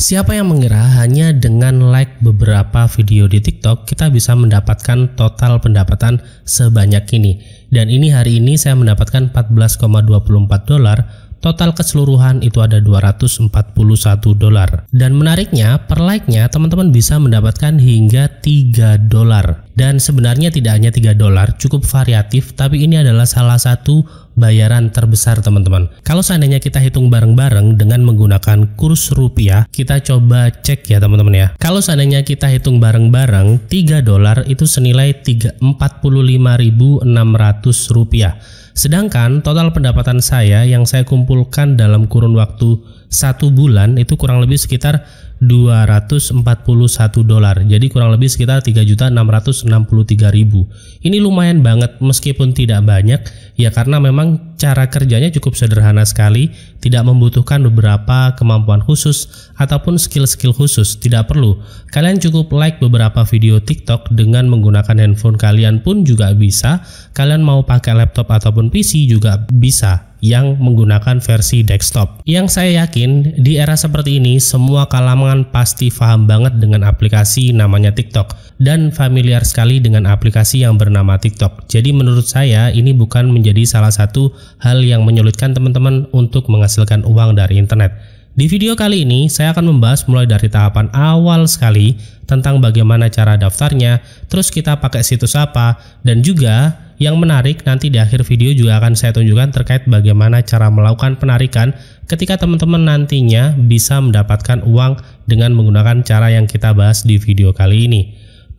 Siapa yang mengira hanya dengan like beberapa video di TikTok kita bisa mendapatkan total pendapatan sebanyak ini. Dan ini hari ini saya mendapatkan 14,24 dolar, total keseluruhan itu ada 241 dolar. Dan menariknya, per like-nya teman-teman bisa mendapatkan hingga 3 dolar. Dan sebenarnya tidak hanya 3 dolar, cukup variatif, tapi ini adalah salah satu bayaran terbesar teman-teman. Kalau seandainya kita hitung bareng-bareng dengan menggunakan kurs rupiah, kita coba cek ya teman-teman ya. Kalau seandainya kita hitung bareng-bareng, 3 dolar itu senilai 45.600 rupiah. Sedangkan total pendapatan saya yang saya kumpulkan dalam kurun waktu 1 bulan itu kurang lebih sekitar 241 dolar. Jadi kurang lebih sekitar 3.663.000. Ini lumayan banget meskipun tidak banyak ya, karena memang cara kerjanya cukup sederhana sekali, tidak membutuhkan beberapa kemampuan khusus ataupun skill-skill khusus, tidak perlu. Kalian cukup like beberapa video TikTok dengan menggunakan handphone kalian pun juga bisa. Kalian mau pakai laptop ataupun PC juga bisa, yang menggunakan versi desktop. Yang saya yakin di era seperti ini semua kalangan pasti paham banget dengan aplikasi namanya TikTok dan familiar sekali dengan aplikasi yang bernama TikTok. Jadi menurut saya ini bukan menjadi salah satu hal yang menyulitkan teman-teman untuk menghasilkan uang dari internet. Di video kali ini saya akan membahas mulai dari tahapan awal sekali tentang bagaimana cara daftarnya, terus kita pakai situs apa, dan juga yang menarik nanti di akhir video juga akan saya tunjukkan terkait bagaimana cara melakukan penarikan ketika teman-teman nantinya bisa mendapatkan uang dengan menggunakan cara yang kita bahas di video kali ini.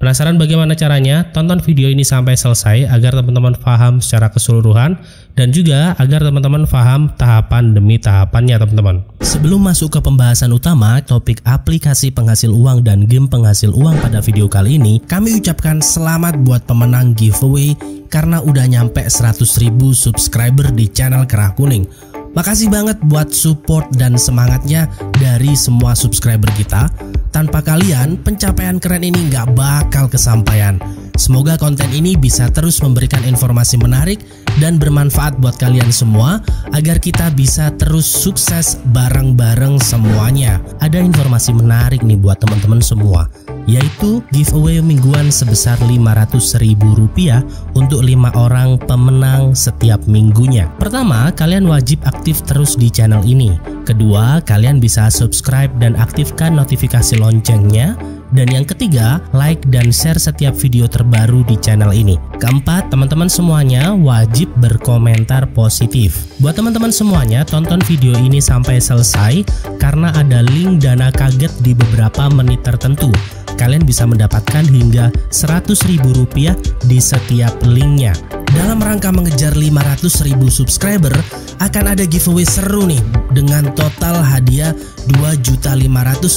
Penasaran bagaimana caranya? Tonton video ini sampai selesai agar teman-teman paham secara keseluruhan dan juga agar teman-teman paham tahapan demi tahapannya teman-teman. Sebelum masuk ke pembahasan utama topik aplikasi penghasil uang dan game penghasil uang pada video kali ini, kami ucapkan selamat buat pemenang giveaway karena udah nyampe 100.000 subscriber di channel Kerah Kuning. Makasih banget buat support dan semangatnya dari semua subscriber kita. Tanpa kalian, pencapaian keren ini nggak bakal kesampaian. Semoga konten ini bisa terus memberikan informasi menarik dan bermanfaat buat kalian semua, agar kita bisa terus sukses bareng-bareng semuanya. Ada informasi menarik nih buat teman-teman semua, yaitu giveaway mingguan sebesar Rp500.000 untuk 5 orang pemenang setiap minggunya. Pertama, kalian wajib aktif terus di channel ini. Kedua, kalian bisa subscribe dan aktifkan notifikasi loncengnya. Dan yang ketiga, like dan share setiap video terbaru di channel ini. Keempat, teman-teman semuanya wajib berkomentar positif. Buat teman-teman semuanya, tonton video ini sampai selesai karena ada link dana kaget di beberapa menit tertentu. Kalian bisa mendapatkan hingga Rp100.000 di setiap linknya. Dalam rangka mengejar 500.000 subscriber, akan ada giveaway seru nih dengan total hadiah 2.500.000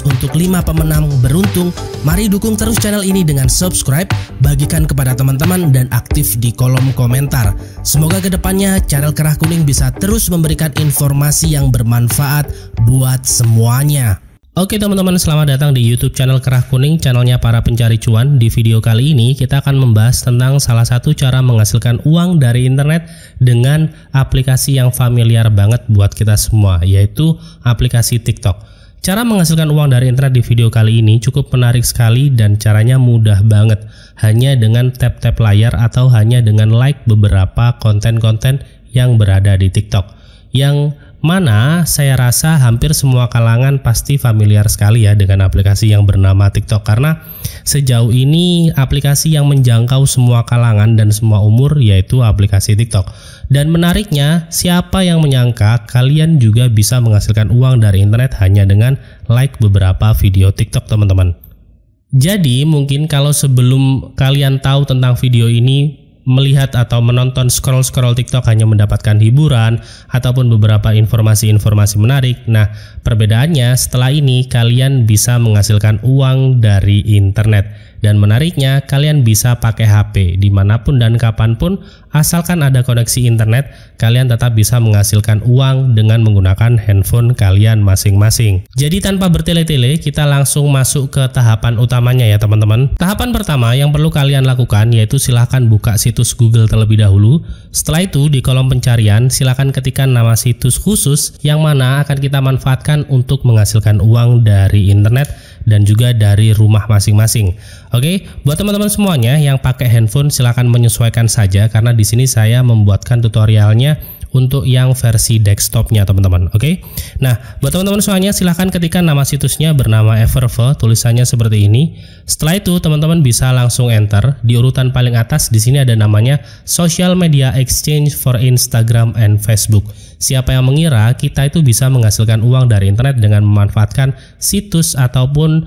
untuk 5 pemenang beruntung. Mari dukung terus channel ini dengan subscribe, bagikan kepada teman-teman, dan aktif di kolom komentar. Semoga kedepannya channel Kerah Kuning bisa terus memberikan informasi yang bermanfaat buat semuanya. Oke teman-teman, selamat datang di YouTube channel Kerah Kuning, channelnya para pencari cuan. Di video kali ini kita akan membahas tentang salah satu cara menghasilkan uang dari internet dengan aplikasi yang familiar banget buat kita semua, yaitu aplikasi TikTok. Cara menghasilkan uang dari internet di video kali ini cukup menarik sekali dan caranya mudah banget, hanya dengan tap-tap layar atau hanya dengan like beberapa konten-konten yang berada di TikTok, yang mana saya rasa hampir semua kalangan pasti familiar sekali ya dengan aplikasi yang bernama TikTok, karena sejauh ini aplikasi yang menjangkau semua kalangan dan semua umur yaitu aplikasi TikTok. Dan menariknya, siapa yang menyangka kalian juga bisa menghasilkan uang dari internet hanya dengan like beberapa video TikTok teman-teman. Jadi mungkin kalau sebelum kalian tahu tentang video ini, melihat atau menonton scroll-scroll TikTok hanya mendapatkan hiburan ataupun beberapa informasi-informasi menarik. Nah, perbedaannya setelah ini kalian bisa menghasilkan uang dari internet. Dan menariknya, kalian bisa pakai HP dimanapun dan kapanpun Asalkan ada koneksi internet, kalian tetap bisa menghasilkan uang dengan menggunakan handphone kalian masing-masing. Jadi tanpa bertele-tele, kita langsung masuk ke tahapan utamanya ya teman-teman. Tahapan pertama yang perlu kalian lakukan yaitu silahkan buka situs Google terlebih dahulu. Setelah itu di kolom pencarian silahkan ketikkan nama situs khusus yang mana akan kita manfaatkan untuk menghasilkan uang dari internet dan juga dari rumah masing-masing. Oke, buat teman-teman semuanya yang pakai handphone silahkan menyesuaikan saja karena di sini saya membuatkan tutorialnya untuk yang versi desktopnya teman-teman. Oke, nah buat teman-teman semuanya silahkan ketikkan nama situsnya bernama Everve, tulisannya seperti ini. Setelah itu teman-teman bisa langsung enter. Di urutan paling atas di sini ada namanya Social Media Exchange for Instagram and Facebook. Siapa yang mengira kita itu bisa menghasilkan uang dari internet dengan memanfaatkan situs ataupun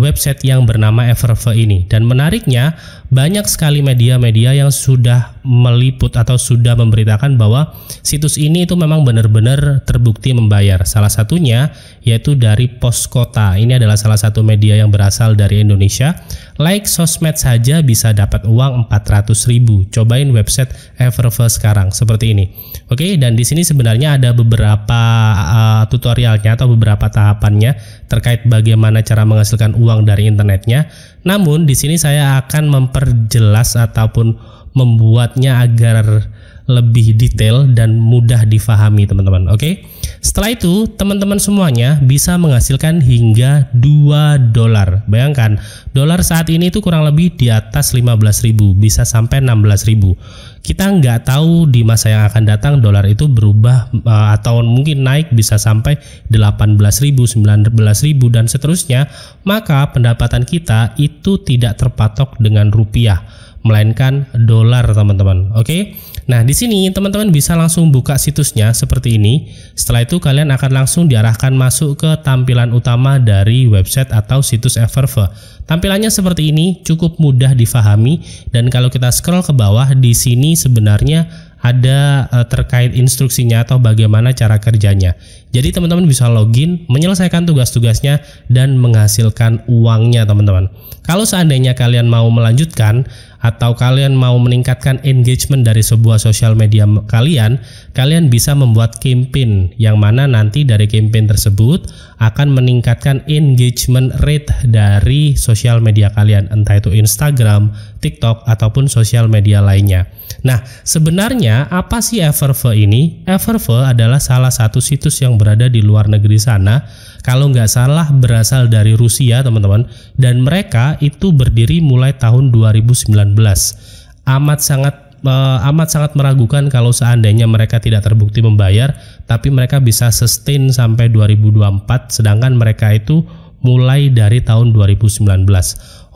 website yang bernama Everve ini. Dan menariknya banyak sekali media-media yang sudah meliput atau sudah memberitakan bahwa situs ini itu memang benar-benar terbukti membayar. Salah satunya yaitu dari Poskota. Ini adalah salah satu media yang berasal dari Indonesia. Like sosmed saja bisa dapat uang 400.000. Cobain website Everve sekarang seperti ini. Oke, dan di sini sebenarnya ada beberapa tutorialnya atau beberapa tahapannya terkait bagaimana cara menghasilkan uang dari internetnya. Namun di sini saya akan memperjelas ataupun membuatnya agar lebih detail dan mudah difahami teman-teman. Oke. Setelah itu teman-teman semuanya bisa menghasilkan hingga $2. Bayangkan, dolar saat ini itu kurang lebih di atas 15.000, bisa sampai 16.000. Kita nggak tahu di masa yang akan datang dolar itu berubah atau mungkin naik bisa sampai 18.000, 19.000 dan seterusnya. Maka pendapatan kita itu tidak terpatok dengan rupiah, melainkan dolar teman-teman. Oke. Nah, di sini teman-teman bisa langsung buka situsnya seperti ini. Setelah itu kalian akan langsung diarahkan masuk ke tampilan utama dari website atau situs Everve. Tampilannya seperti ini, cukup mudah difahami, dan kalau kita scroll ke bawah di sini sebenarnya ada terkait instruksinya atau bagaimana cara kerjanya. Jadi teman-teman bisa login, menyelesaikan tugas-tugasnya dan menghasilkan uangnya teman-teman. Kalau seandainya kalian mau melanjutkan atau kalian mau meningkatkan engagement dari sebuah sosial media kalian, kalian bisa membuat campaign yang mana nanti dari campaign tersebut akan meningkatkan engagement rate dari sosial media kalian, entah itu Instagram, TikTok ataupun sosial media lainnya. Nah, sebenarnya apa sih Everve ini? Everve adalah salah satu situs yang berada di luar negeri sana. Kalau nggak salah berasal dari Rusia teman-teman. Dan mereka itu berdiri mulai tahun 2019. Amat sangat meragukan kalau seandainya mereka tidak terbukti membayar. Tapi mereka bisa sustain sampai 2024. Sedangkan mereka itu mulai dari tahun 2019.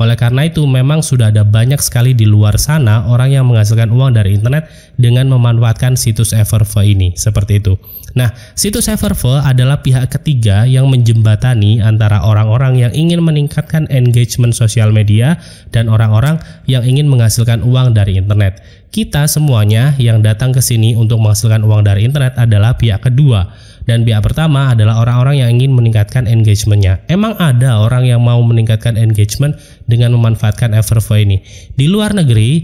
Oleh karena itu memang sudah ada banyak sekali di luar sana orang yang menghasilkan uang dari internet dengan memanfaatkan situs Everve ini, seperti itu. Nah, situs Everve adalah pihak ketiga yang menjembatani antara orang-orang yang ingin meningkatkan engagement sosial media dan orang-orang yang ingin menghasilkan uang dari internet. Kita semuanya yang datang ke sini untuk menghasilkan uang dari internet adalah pihak kedua. Dan pihak pertama adalah orang-orang yang ingin meningkatkan engagementnya. Emang ada orang yang mau meningkatkan engagement dengan memanfaatkan Everve ini? Di luar negeri,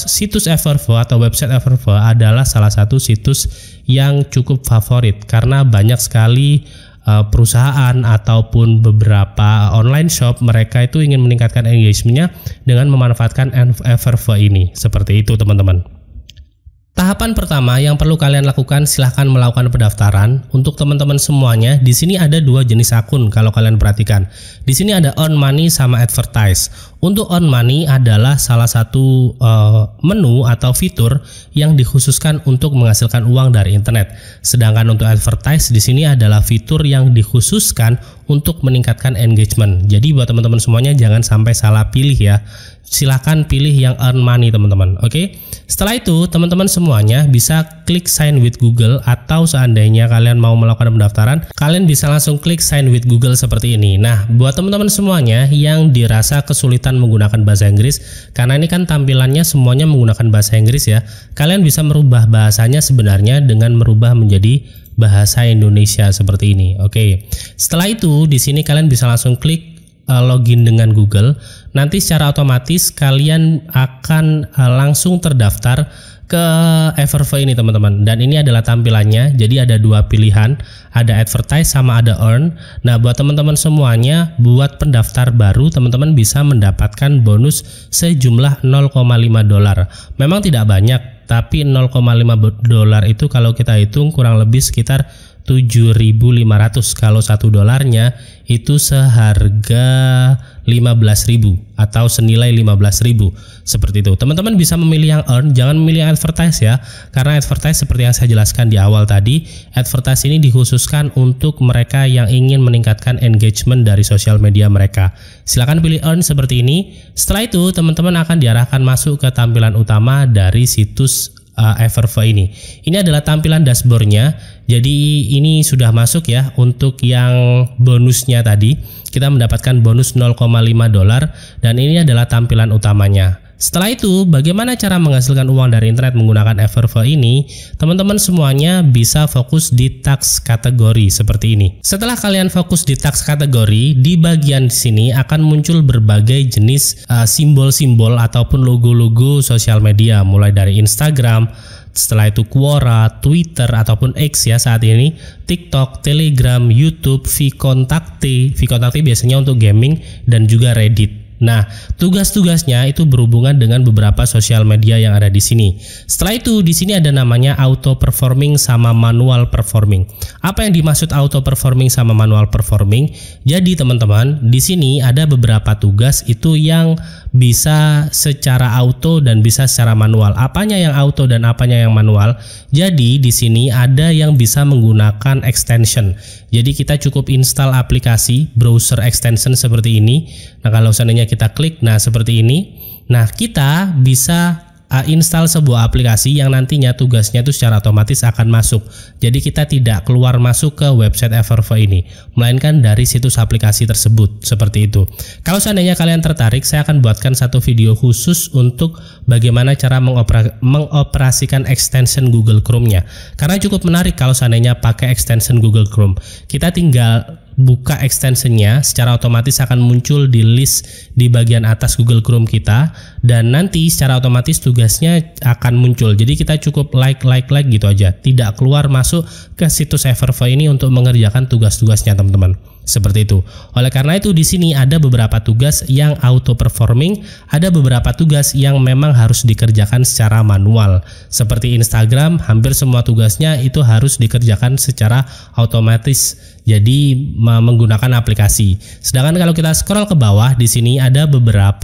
situs Everve atau website Everve adalah salah satu situs yang cukup favorit. Karena banyak sekali perusahaan ataupun beberapa online shop mereka itu ingin meningkatkan engagementnya dengan memanfaatkan Everve ini, seperti itu teman-teman. Tahapan pertama yang perlu kalian lakukan, silahkan melakukan pendaftaran. Untuk teman-teman semuanya, di sini ada dua jenis akun kalau kalian perhatikan. Di sini ada on money sama advertise. Untuk on money adalah salah satu menu atau fitur yang dikhususkan untuk menghasilkan uang dari internet. Sedangkan untuk advertise di sini adalah fitur yang dikhususkan untuk meningkatkan engagement. Jadi buat teman-teman semuanya jangan sampai salah pilih ya. Silahkan pilih yang earn money teman-teman. Oke. Setelah itu teman-teman semuanya bisa klik sign with Google, atau seandainya kalian mau melakukan pendaftaran, kalian bisa langsung klik sign with Google seperti ini. Nah, buat teman-teman semuanya yang dirasa kesulitan menggunakan bahasa Inggris, karena ini kan tampilannya semuanya menggunakan bahasa Inggris ya, kalian bisa merubah bahasanya sebenarnya dengan merubah menjadi bahasa Indonesia seperti ini. Oke. Setelah itu di sini kalian bisa langsung klik login dengan Google, nanti secara otomatis kalian akan langsung terdaftar ke Everve ini, teman-teman. Dan ini adalah tampilannya. Jadi ada dua pilihan, ada advertise sama ada earn. Nah, buat teman-teman semuanya, buat pendaftar baru, teman-teman bisa mendapatkan bonus sejumlah $0,5. Memang tidak banyak, tapi $0,5 itu kalau kita hitung kurang lebih sekitar 7.500. Kalau $1 itu seharga 15.000 atau senilai 15.000 seperti itu. Teman-teman bisa memilih yang earn, jangan memilih yang advertise ya, karena advertise seperti yang saya jelaskan di awal tadi, advertise ini dikhususkan untuk mereka yang ingin meningkatkan engagement dari sosial media mereka. Silahkan pilih earn seperti ini. Setelah itu teman-teman akan diarahkan masuk ke tampilan utama dari situs Everve ini. Ini adalah tampilan dashboardnya. Jadi ini sudah masuk ya untuk yang bonusnya tadi. Kita mendapatkan bonus $0,5 dan ini adalah tampilan utamanya. Setelah itu, bagaimana cara menghasilkan uang dari internet menggunakan Everve ini? Teman-teman semuanya bisa fokus di tax kategori seperti ini. Setelah kalian fokus di tax kategori, di bagian sini akan muncul berbagai jenis simbol-simbol ataupun logo-logo sosial media, mulai dari Instagram, setelah itu Quora, Twitter ataupun X ya saat ini, TikTok, Telegram, YouTube, VKontakte. VKontakte biasanya untuk gaming dan juga Reddit. Nah, tugas-tugasnya itu berhubungan dengan beberapa sosial media yang ada di sini. Setelah itu, di sini ada namanya auto performing sama manual performing. Apa yang dimaksud auto performing sama manual performing? Jadi, teman-teman, di sini ada beberapa tugas itu yang bisa secara auto dan bisa secara manual. Apanya yang auto dan apanya yang manual? Jadi, di sini ada yang bisa menggunakan extension. Jadi, kita cukup install aplikasi browser extension seperti ini. Nah, kalau seandainya kita klik, nah seperti ini. Nah, kita bisa install sebuah aplikasi yang nantinya tugasnya itu secara otomatis akan masuk. Jadi kita tidak keluar masuk ke website Everve ini, melainkan dari situs aplikasi tersebut seperti itu. Kalau seandainya kalian tertarik, saya akan buatkan satu video khusus untuk bagaimana cara mengoperasikan extension Google Chrome-nya. Karena cukup menarik kalau seandainya pakai extension Google Chrome. Kita tinggal buka extensionnya, secara otomatis akan muncul di list di bagian atas Google Chrome kita, dan nanti secara otomatis tugasnya akan muncul. Jadi kita cukup like gitu aja, tidak keluar masuk ke situs Everve ini untuk mengerjakan tugas-tugasnya, teman-teman. Seperti itu. Oleh karena itu di sini ada beberapa tugas yang auto performing, ada beberapa tugas yang memang harus dikerjakan secara manual. Seperti Instagram, hampir semua tugasnya itu harus dikerjakan secara otomatis. Jadi menggunakan aplikasi. Sedangkan kalau kita scroll ke bawah di sini ada beberapa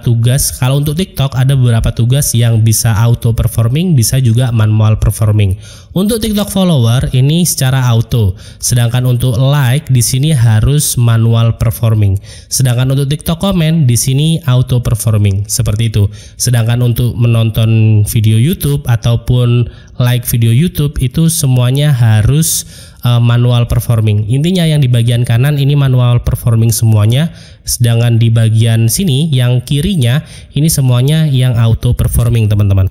tugas. Kalau untuk TikTok ada beberapa tugas yang bisa auto performing, bisa juga manual performing. Untuk TikTok follower ini secara auto. Sedangkan untuk like di sini harus manual performing. Sedangkan untuk TikTok komen di sini auto performing seperti itu. Sedangkan untuk menonton video YouTube ataupun like video YouTube itu semuanya harus manual performing. Intinya yang di bagian kanan ini manual performing semuanya, sedangkan di bagian sini yang kirinya ini semuanya yang auto performing, teman-teman.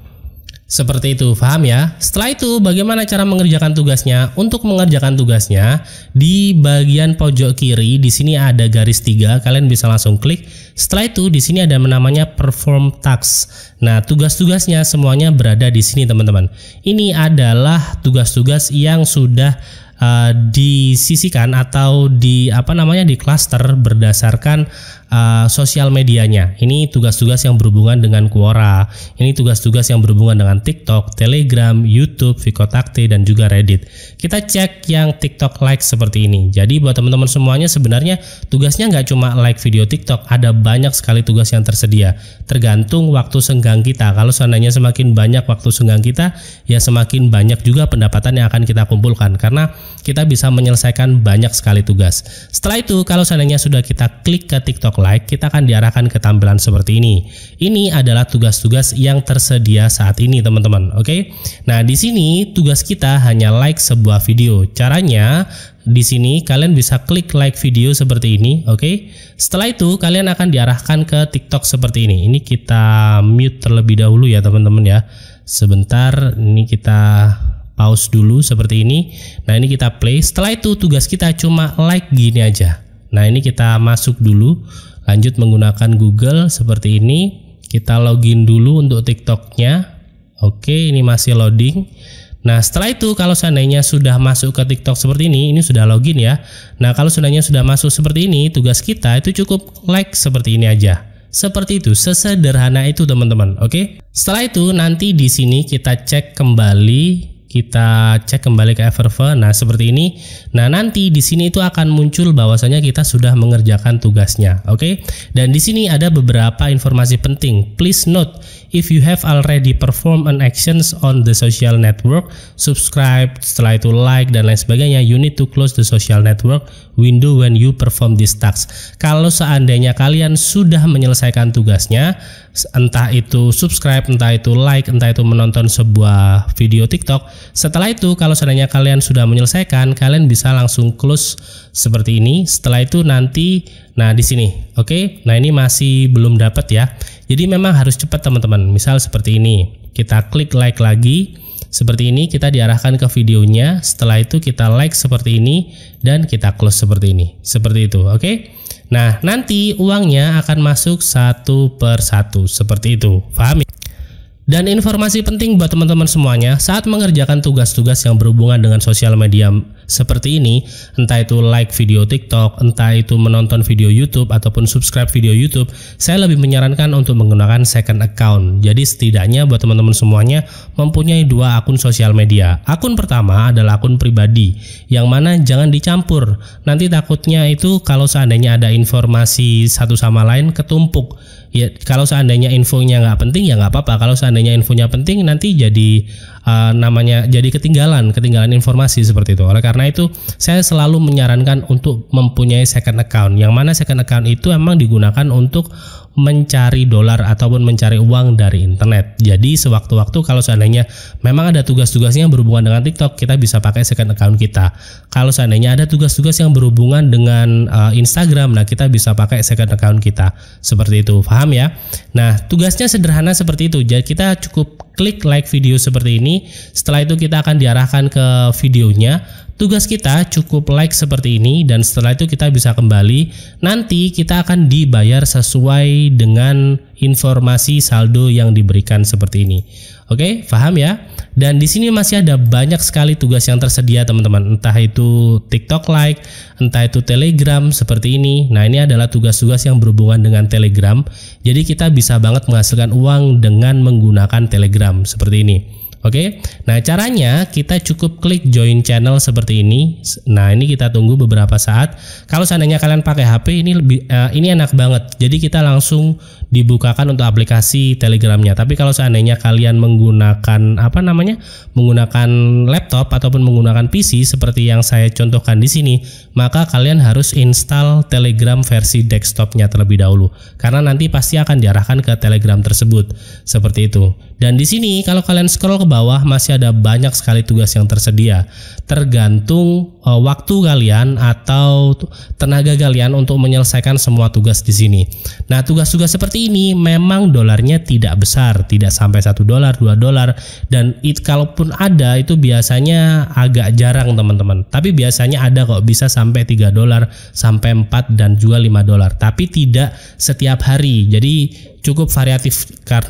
Seperti itu, paham ya? Setelah itu, bagaimana cara mengerjakan tugasnya? Untuk mengerjakan tugasnya, di bagian pojok kiri, di sini ada garis 3, kalian bisa langsung klik. Setelah itu, di sini ada namanya perform task. Nah, tugas-tugasnya semuanya berada di sini, teman-teman. Ini adalah tugas-tugas yang sudah disisikan atau di cluster berdasarkan sosial medianya. Ini tugas-tugas yang berhubungan dengan Quora, ini tugas-tugas yang berhubungan dengan TikTok, Telegram, YouTube, VKontakte, dan juga Reddit. Kita cek yang TikTok like seperti ini. Jadi buat teman-teman semuanya sebenarnya tugasnya nggak cuma like video TikTok, ada banyak sekali tugas yang tersedia tergantung waktu senggang kita. Kalau seandainya semakin banyak waktu senggang kita, ya semakin banyak juga pendapatan yang akan kita kumpulkan, karena kita bisa menyelesaikan banyak sekali tugas. Setelah itu, kalau seandainya sudah kita klik ke TikTok like, kita akan diarahkan ke tampilan seperti ini. Ini adalah tugas-tugas yang tersedia saat ini, teman-teman. Oke. Nah, di sini tugas kita hanya like sebuah video. Caranya di sini kalian bisa klik like video seperti ini, oke. Setelah itu kalian akan diarahkan ke TikTok seperti ini. Ini kita mute terlebih dahulu ya, teman-teman ya. Sebentar, ini kita pause dulu seperti ini. Nah, ini kita play. Setelah itu tugas kita cuma like gini aja. Nah, ini kita masuk dulu, lanjut menggunakan Google seperti ini. Kita login dulu untuk TikTok-nya. Oke, ini masih loading. Nah, setelah itu kalau seandainya sudah masuk ke TikTok seperti ini sudah login ya. Nah, kalau seandainya sudah masuk seperti ini, tugas kita itu cukup like seperti ini aja. Seperti itu, sesederhana itu teman-teman, oke? Setelah itu nanti di sini kita cek kembali ke Everve. Nah, seperti ini. Nah, nanti di sini itu akan muncul bahwasanya kita sudah mengerjakan tugasnya, oke? Dan di sini ada beberapa informasi penting. Please note, if you have already performed an actions on the social network, subscribe, setelah itu like dan lain sebagainya, you need to close the social network window when you perform this task. Kalau seandainya kalian sudah menyelesaikan tugasnya, entah itu subscribe, entah itu like, entah itu menonton sebuah video TikTok, setelah itu kalau seandainya kalian sudah menyelesaikan, kalian bisa langsung close seperti ini. Setelah itu nanti, nah di sini, oke? Nah, ini masih belum dapat ya. Jadi memang harus cepat teman-teman. Misal seperti ini, kita klik like lagi. Seperti ini kita diarahkan ke videonya. Setelah itu kita like seperti ini dan kita close seperti ini. Seperti itu, oke? Nah, nanti uangnya akan masuk satu per satu seperti itu. Paham? Dan informasi penting buat teman-teman semuanya, saat mengerjakan tugas-tugas yang berhubungan dengan sosial media seperti ini, entah itu like video TikTok, entah itu menonton video YouTube, ataupun subscribe video YouTube, saya lebih menyarankan untuk menggunakan second account. Jadi setidaknya buat teman-teman semuanya mempunyai dua akun sosial media. Akun pertama adalah akun pribadi, yang mana jangan dicampur. Nanti takutnya itu kalau seandainya ada informasi satu sama lain ketumpuk. Ya, kalau seandainya infonya nggak penting ya nggak apa-apa. Kalau seandainya infonya penting nanti jadi jadi ketinggalan informasi seperti itu. Oleh karena itu saya selalu menyarankan untuk mempunyai second account. Yang mana second account itu emang digunakan untuk mencari dolar ataupun mencari uang dari internet. Jadi sewaktu-waktu kalau seandainya memang ada tugas-tugasnya yang berhubungan dengan TikTok, kita bisa pakai second account kita. Kalau seandainya ada tugas-tugas yang berhubungan dengan Instagram, nah kita bisa pakai second account kita. Seperti itu, paham ya? Nah, tugasnya sederhana seperti itu. Jadi kita cukup klik like video seperti ini. Setelah itu kita akan diarahkan ke videonya. Tugas kita cukup like seperti ini dan setelah itu kita bisa kembali. Nanti kita akan dibayar sesuai dengan informasi saldo yang diberikan seperti ini. Oke, paham ya? Dan di sini masih ada banyak sekali tugas yang tersedia teman-teman. Entah itu TikTok like, entah itu Telegram seperti ini. Nah, ini adalah tugas-tugas yang berhubungan dengan Telegram. Jadi kita bisa banget menghasilkan uang dengan menggunakan Telegram seperti ini. Oke, nah caranya kita cukup klik join channel seperti ini. Nah, ini kita tunggu beberapa saat. Kalau seandainya kalian pakai HP ini enak banget. Jadi kita langsung dibukakan untuk aplikasi Telegramnya. Tapi kalau seandainya kalian menggunakan menggunakan laptop ataupun menggunakan PC seperti yang saya contohkan di sini, maka kalian harus install Telegram versi desktopnya terlebih dahulu. Karena nanti pasti akan diarahkan ke Telegram tersebut. Seperti itu. Dan di sini kalau kalian scroll ke bawah masih ada banyak sekali tugas yang tersedia, tergantung waktu kalian atau tenaga kalian untuk menyelesaikan semua tugas di sini. Nah, tugas-tugas seperti ini memang dolarnya tidak besar, tidak sampai $1, $2, dan kalaupun ada itu biasanya agak jarang teman-teman. Tapi biasanya ada kok, bisa sampai $3, sampai $4 dan juga $5. Tapi tidak setiap hari. Jadi cukup variatif,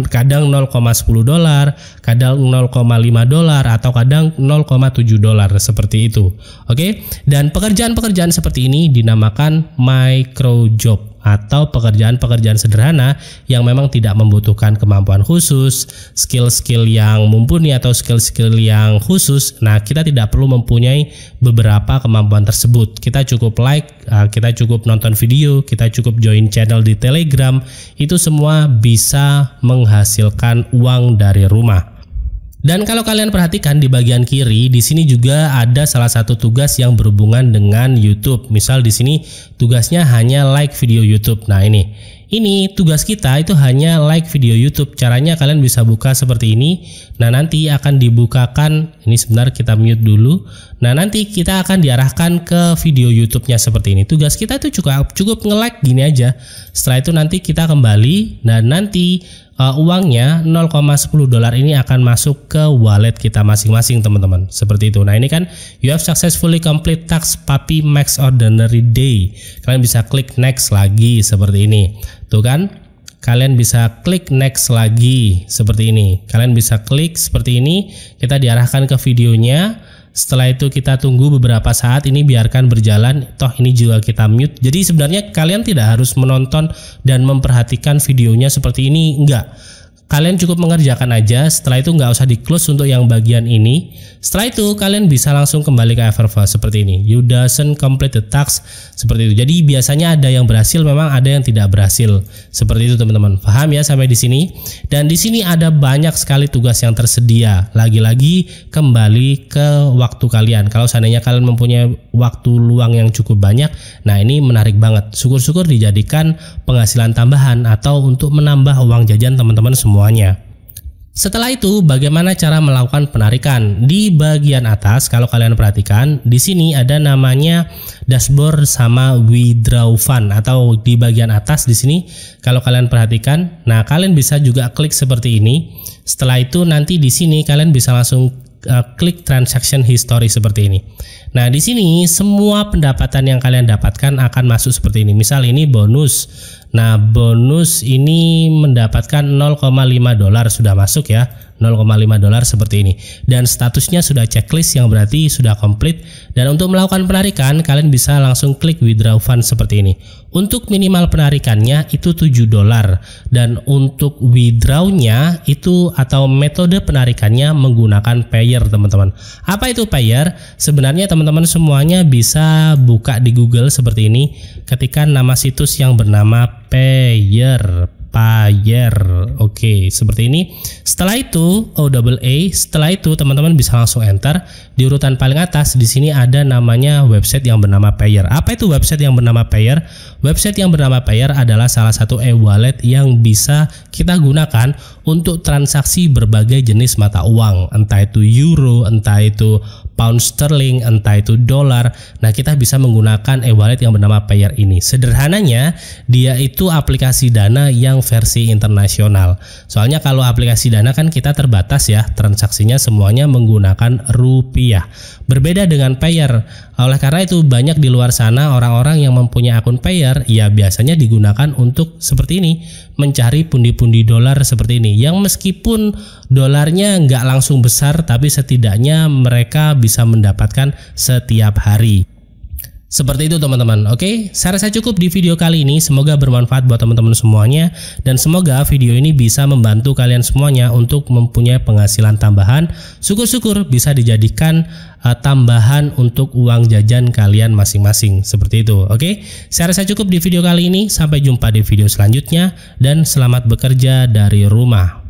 kadang $0,10, kadang $0,5, atau kadang $0,7 seperti itu. Oke, dan pekerjaan-pekerjaan seperti ini dinamakan micro job, atau pekerjaan-pekerjaan sederhana yang memang tidak membutuhkan kemampuan khusus, skill-skill yang mumpuni atau skill-skill yang khusus. Nah, kita tidak perlu mempunyai beberapa kemampuan tersebut. Kita cukup like, kita cukup nonton video, kita cukup join channel di Telegram. Itu semua bisa menghasilkan uang dari rumah. Dan kalau kalian perhatikan di bagian kiri, di sini juga ada salah satu tugas yang berhubungan dengan YouTube. Misal di sini tugasnya hanya like video YouTube. Nah, ini. Ini tugas kita itu hanya like video YouTube. Caranya kalian bisa buka seperti ini. Nah, nanti akan dibukakan. Ini sebentar kita mute dulu. Nah, nanti kita akan diarahkan ke video YouTube-nya seperti ini. Tugas kita itu cukup nge-like gini aja. Setelah itu nanti kita kembali dan nanti uangnya 0,10 dolar ini akan masuk ke wallet kita masing-masing, teman-teman. Seperti itu. Nah, ini kan you have successfully complete task Papi Max Ordinary Day. Kalian bisa klik next lagi seperti ini. Tuh kan? Kalian bisa klik next lagi seperti ini. Kalian bisa klik seperti ini. Kita diarahkan ke videonya. Setelah itu kita tunggu beberapa saat, ini biarkan berjalan. Toh ini juga kita mute. Jadi sebenarnya kalian tidak harus menonton dan memperhatikan videonya seperti ini, enggak. Kalian cukup mengerjakan aja. Setelah itu nggak usah di close untuk yang bagian ini. Setelah itu kalian bisa langsung kembali ke Everve seperti ini. You doesn't complete the task seperti itu. Jadi biasanya ada yang berhasil, memang ada yang tidak berhasil. Seperti itu, teman-teman. Paham ya sampai di sini? Dan di sini ada banyak sekali tugas yang tersedia. Lagi-lagi kembali ke waktu kalian. Kalau seandainya kalian mempunyai waktu luang yang cukup banyak, nah ini menarik banget. Syukur-syukur dijadikan penghasilan tambahan atau untuk menambah uang jajan teman-teman semuanya. Setelah itu, bagaimana cara melakukan penarikan? Di bagian atas, kalau kalian perhatikan, di sini ada namanya dashboard sama withdraw fund, atau di bagian atas di sini, kalau kalian perhatikan, nah kalian bisa juga klik seperti ini. Setelah itu nanti di sini kalian bisa langsung klik transaction history seperti ini. Nah, di sini semua pendapatan yang kalian dapatkan akan masuk seperti ini. Misal ini bonus. Nah, bonus ini mendapatkan 0,5 dolar sudah masuk ya. 0,5 dolar seperti ini. Dan statusnya sudah checklist yang berarti sudah komplit. Dan untuk melakukan penarikan, kalian bisa langsung klik withdraw fund seperti ini. Untuk minimal penarikannya itu 7 dolar. Dan untuk withdrawnya itu atau metode penarikannya menggunakan Payeer, teman-teman. Apa itu Payeer? Sebenarnya teman-teman semuanya bisa buka di Google seperti ini. Ketika nama situs yang bernama Payeer, oke, seperti ini. Setelah itu setelah itu teman-teman bisa langsung enter. Di urutan paling atas di sini ada namanya website yang bernama Payeer. Apa itu website yang bernama Payeer? Website yang bernama Payeer adalah salah satu e-wallet yang bisa kita gunakan untuk transaksi berbagai jenis mata uang, entah itu euro, entah itu pound sterling, entah itu dolar. Nah, kita bisa menggunakan e-wallet yang bernama Payeer ini. Sederhananya, dia itu aplikasi Dana yang versi internasional. Soalnya kalau aplikasi Dana kan kita terbatas ya, transaksinya semuanya menggunakan rupiah. Berbeda dengan Payeer. Oleh karena itu banyak di luar sana orang-orang yang mempunyai akun Payeer, ya biasanya digunakan untuk seperti ini, mencari pundi-pundi dolar seperti ini. Yang meskipun dolarnya nggak langsung besar, tapi setidaknya mereka bisa mendapatkan setiap hari. Seperti itu, teman-teman. Oke, saya rasa cukup di video kali ini. Semoga bermanfaat buat teman-teman semuanya, dan semoga video ini bisa membantu kalian semuanya untuk mempunyai penghasilan tambahan. Syukur-syukur bisa dijadikan tambahan untuk uang jajan kalian masing-masing. Seperti itu. Oke, saya rasa cukup di video kali ini. Sampai jumpa di video selanjutnya, dan selamat bekerja dari rumah.